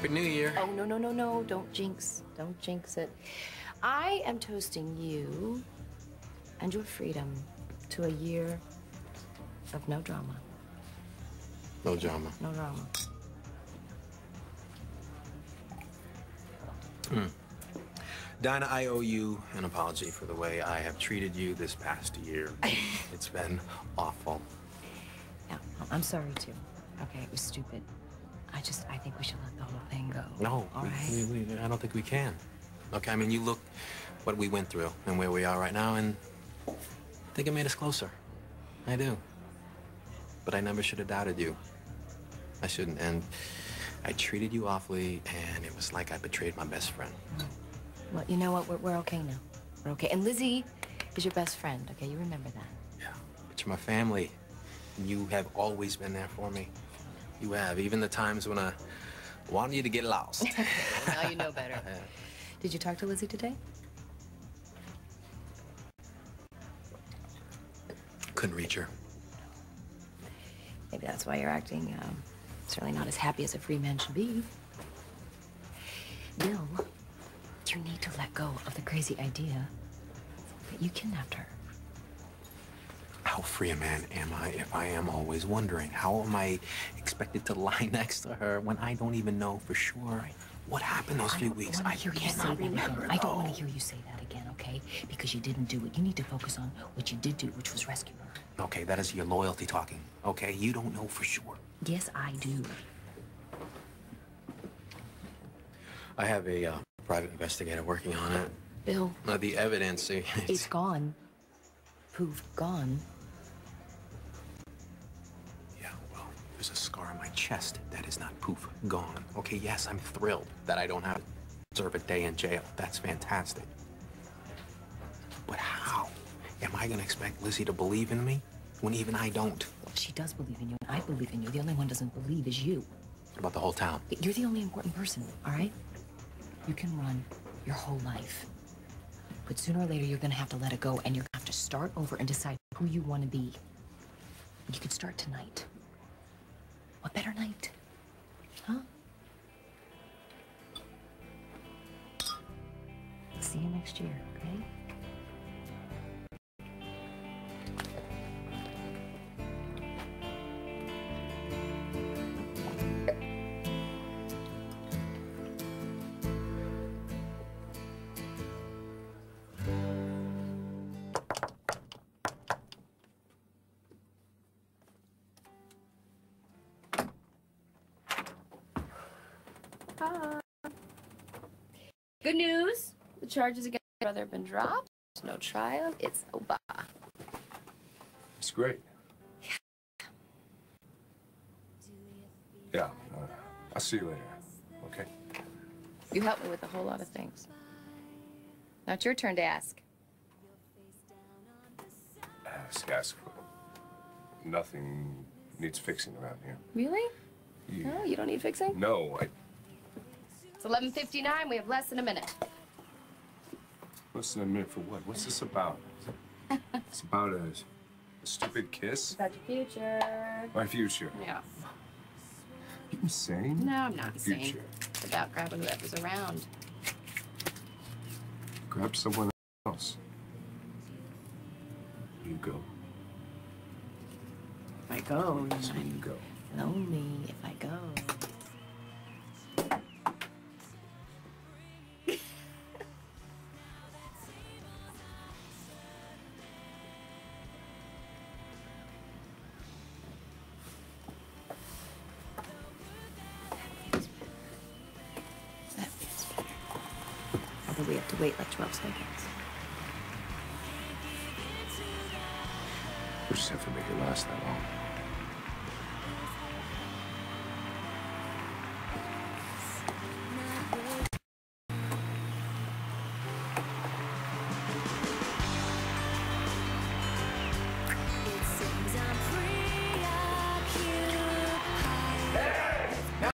Happy New Year. Oh, no, no, no, no. Don't jinx. Don't jinx it. I am toasting you and your freedom to a year of no drama. No drama. No drama. Dinah, I owe you an apology for the way I have treated you this past year. It's been awful. Yeah, I'm sorry, too. Okay, it was stupid. I think we should let the whole thing go. No, all right? I don't think we can. Okay, I mean, you look what we went through and where we are right now, and I think it made us closer. I do. But I never should have doubted you. I shouldn't. And I treated you awfully, and it was like I betrayed my best friend. Well, you know what? We're okay now. We're okay. And Lizzie is your best friend, okay? You remember that. Yeah, but you're my family. And you have always been there for me. You have, even the times when I wanted you to get lost. Now you know better. Did you talk to Lizzie today? Couldn't reach her. Maybe that's why you're acting certainly not as happy as a free man should be. Bill, you need to let go of the crazy idea that you kidnapped her. How free a man am I if I am always wondering? How am I expected to lie next to her when I don't even know for sure what happened those few weeks? I cannot remember. I don't want to hear you say that again, okay? Because you didn't do it. You need to focus on what you did do, which was rescue her. Okay, that is your loyalty talking, okay? You don't know for sure. Yes, I do. I have a private investigator working on it. Bill. The evidence. It's gone. Poof, gone. There's a scar on my chest that is not poof, gone. Okay, yes, I'm thrilled that I don't have to serve a day in jail. That's fantastic. But how am I going to expect Lizzie to believe in me when even I don't? She does believe in you, and I believe in you. The only one who doesn't believe is you. What about the whole town? You're the only important person, all right? You can run your whole life. But sooner or later, you're going to have to let it go, and you're going to have to start over and decide who you want to be. You could start tonight. What better night? Huh? See you next year, okay? Good news. The charges against my brother have been dropped. There's no trial. It's over. It's great. Yeah. I'll see you later. Okay. You helped me with a whole lot of things. Now it's your turn to ask. Ask. Nothing needs fixing around here. Really? Yeah. No, you don't need fixing? No, I... It's 11:59. We have less than a minute. Less than a minute for what? What's this about? It's about a stupid kiss? It's about your future. My future? Yeah. You insane? No, I'm not insane. Future. It's about grabbing whoever's around. Grab someone else. You go. If I go, so I'm go. Lonely if I go. We have to wait like 12 seconds. We'll just have to make it last that long.